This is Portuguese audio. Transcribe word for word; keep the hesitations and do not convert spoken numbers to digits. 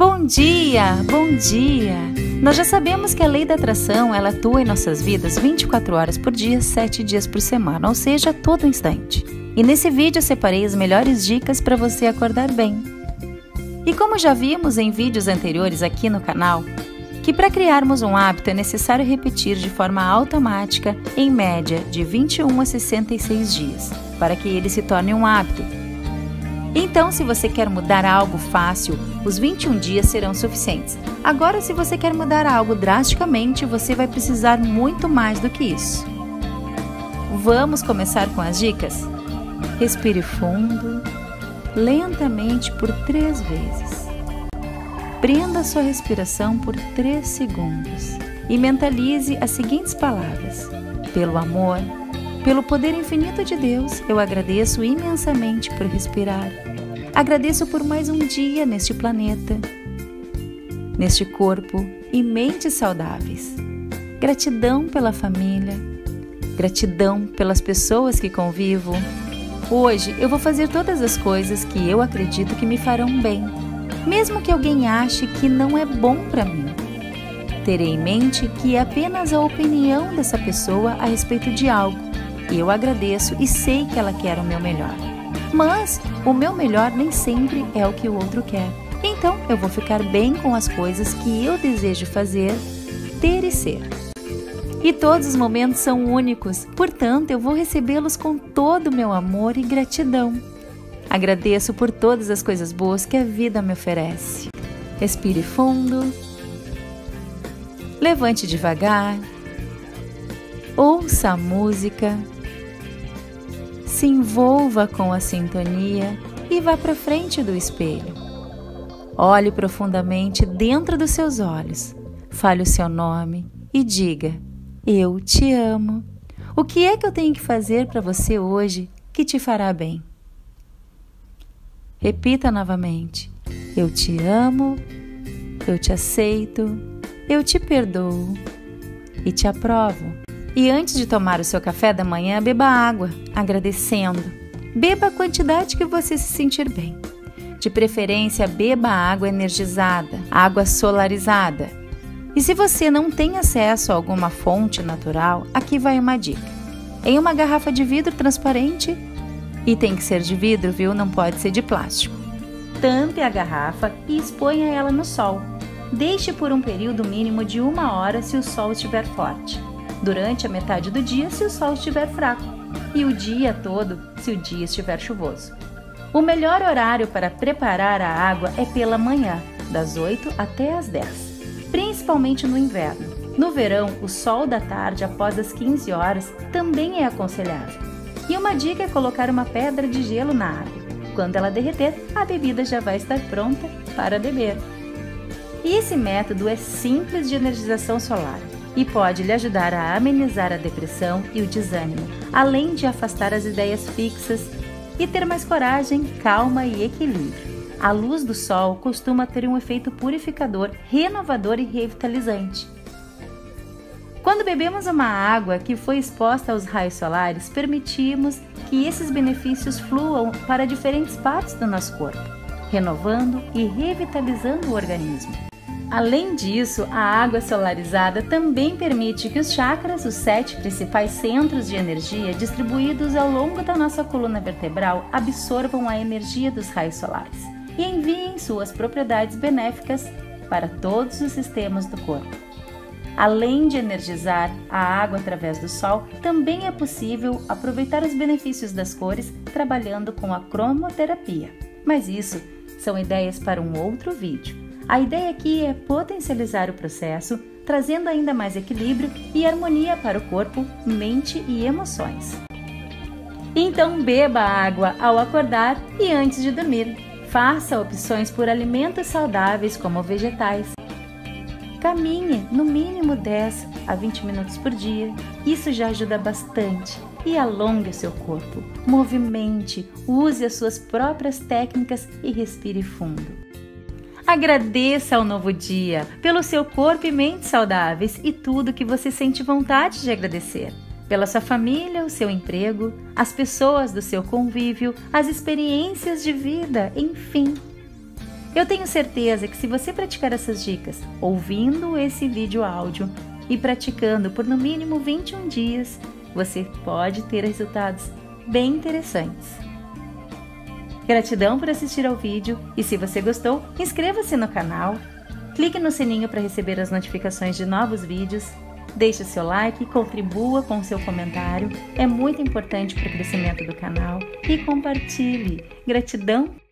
Bom dia, bom dia! Nós já sabemos que a lei da atração, ela atua em nossas vidas vinte e quatro horas por dia, sete dias por semana, ou seja, a todo instante. E nesse vídeo eu separei as melhores dicas para você acordar bem. E como já vimos em vídeos anteriores aqui no canal, que para criarmos um hábito é necessário repetir de forma automática, em média, de vinte e um a sessenta e seis dias, para que ele se torne um hábito. Então, se você quer mudar algo fácil, os vinte e um dias serão suficientes. Agora, se você quer mudar algo drasticamente, você vai precisar muito mais do que isso. Vamos começar com as dicas? Respire fundo, lentamente por três vezes. Prenda sua respiração por três segundos e mentalize as seguintes palavras: pelo amor, pelo poder infinito de Deus, eu agradeço imensamente por respirar. Agradeço por mais um dia neste planeta, neste corpo e mente saudáveis. Gratidão pela família, gratidão pelas pessoas que convivo. Hoje eu vou fazer todas as coisas que eu acredito que me farão bem, mesmo que alguém ache que não é bom para mim. Terei em mente que é apenas a opinião dessa pessoa a respeito de algo. Eu agradeço e sei que ela quer o meu melhor. Mas o meu melhor nem sempre é o que o outro quer. Então eu vou ficar bem com as coisas que eu desejo fazer, ter e ser. E todos os momentos são únicos, portanto eu vou recebê-los com todo o meu amor e gratidão. Agradeço por todas as coisas boas que a vida me oferece. Respire fundo. Levante devagar. Ouça a música. Se envolva com a sintonia e vá para frente do espelho. Olhe profundamente dentro dos seus olhos, fale o seu nome e diga: eu te amo. O que é que eu tenho que fazer para você hoje que te fará bem? Repita novamente: eu te amo, eu te aceito, eu te perdoo e te aprovo. E antes de tomar o seu café da manhã, beba água, agradecendo. Beba a quantidade que você se sentir bem. De preferência, beba água energizada, água solarizada. E se você não tem acesso a alguma fonte natural, aqui vai uma dica. Em uma garrafa de vidro transparente, e tem que ser de vidro, viu? Não pode ser de plástico. Tampe a garrafa e exponha ela no sol. Deixe por um período mínimo de uma hora se o sol estiver forte. Durante a metade do dia, se o sol estiver fraco, e o dia todo, se o dia estiver chuvoso. O melhor horário para preparar a água é pela manhã, das oito até as dez, principalmente no inverno. No verão, o sol da tarde após as quinze horas também é aconselhável. E uma dica é colocar uma pedra de gelo na água. Quando ela derreter, a bebida já vai estar pronta para beber. E esse método é simples de energização solar e pode lhe ajudar a amenizar a depressão e o desânimo, além de afastar as ideias fixas e ter mais coragem, calma e equilíbrio. A luz do sol costuma ter um efeito purificador, renovador e revitalizante. Quando bebemos uma água que foi exposta aos raios solares, permitimos que esses benefícios fluam para diferentes partes do nosso corpo, renovando e revitalizando o organismo. Além disso, a água solarizada também permite que os chakras, os sete principais centros de energia distribuídos ao longo da nossa coluna vertebral, absorvam a energia dos raios solares e enviem suas propriedades benéficas para todos os sistemas do corpo. Além de energizar a água através do sol, também é possível aproveitar os benefícios das cores trabalhando com a cromoterapia. Mas isso são ideias para um outro vídeo. A ideia aqui é potencializar o processo, trazendo ainda mais equilíbrio e harmonia para o corpo, mente e emoções. Então beba água ao acordar e antes de dormir. Faça opções por alimentos saudáveis como vegetais. Caminhe no mínimo dez a vinte minutos por dia, isso já ajuda bastante. E alongue o seu corpo, movimente, use as suas próprias técnicas e respire fundo. Agradeça ao novo dia, pelo seu corpo e mente saudáveis e tudo que você sente vontade de agradecer. Pela sua família, o seu emprego, as pessoas do seu convívio, as experiências de vida, enfim. Eu tenho certeza que se você praticar essas dicas, ouvindo esse vídeo áudio e praticando por no mínimo vinte e um dias, você pode ter resultados bem interessantes. Gratidão por assistir ao vídeo e se você gostou, inscreva-se no canal, clique no sininho para receber as notificações de novos vídeos, deixe seu like, contribua com seu comentário, é muito importante para o crescimento do canal e compartilhe. Gratidão!